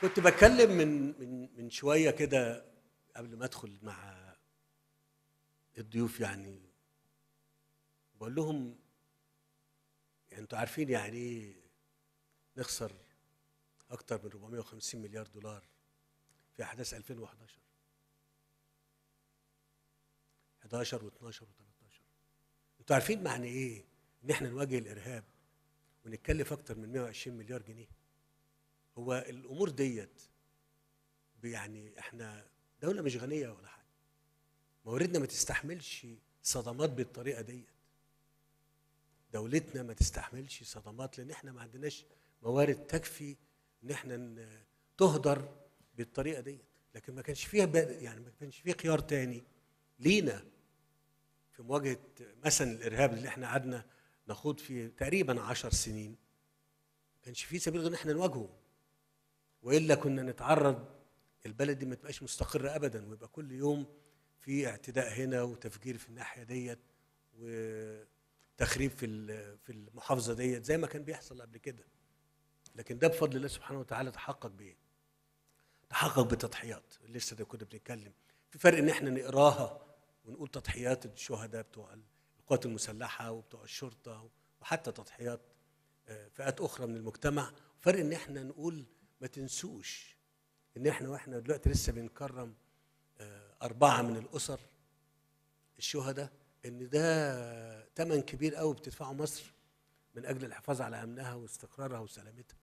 كنت بتكلم من شويه كده قبل ما ادخل مع الضيوف، يعني بقول لهم يعني انتوا عارفين يعني ايه نخسر اكتر من 450 مليار دولار في احداث 2011 11 و12 و13. انتوا عارفين معنى ايه ان احنا نواجه الارهاب ونتكلف اكتر من 120 مليار جنيه؟ هو الامور ديت يعني احنا دوله مش غنيه ولا حاجه، مواردنا ما تستحملش صدمات بالطريقه ديت، دولتنا ما تستحملش صدمات لان احنا ما عندناش موارد تكفي ان احنا تهدر بالطريقه ديت. لكن ما كانش فيها يعني ما كانش فيه خيار تاني لينا في مواجهه مثلا الارهاب اللي احنا قعدنا نخوض فيه تقريبا 10 سنين، ما كانش فيه سبيل غير ان احنا نواجهه، والا كنا نتعرض البلد دي ما تبقاش مستقره ابدا، ويبقى كل يوم في اعتداء هنا وتفجير في الناحيه ديت وتخريب في المحافظه ديت زي ما كان بيحصل قبل كده. لكن ده بفضل الله سبحانه وتعالى تحقق بايه؟ تحقق بتضحيات. لسه ده كنا بنتكلم في فرق ان احنا نقراها ونقول تضحيات الشهداء بتوع القوات المسلحه وبتوع الشرطه وحتى تضحيات فئات اخرى من المجتمع، فرق ان احنا نقول ما تنسوش ان احنا واحنا دلوقتي لسه بنكرم 4 من الاسر الشهداء، ان ده ثمن كبير قوي بتدفعه مصر من اجل الحفاظ على امنها واستقرارها وسلامتها.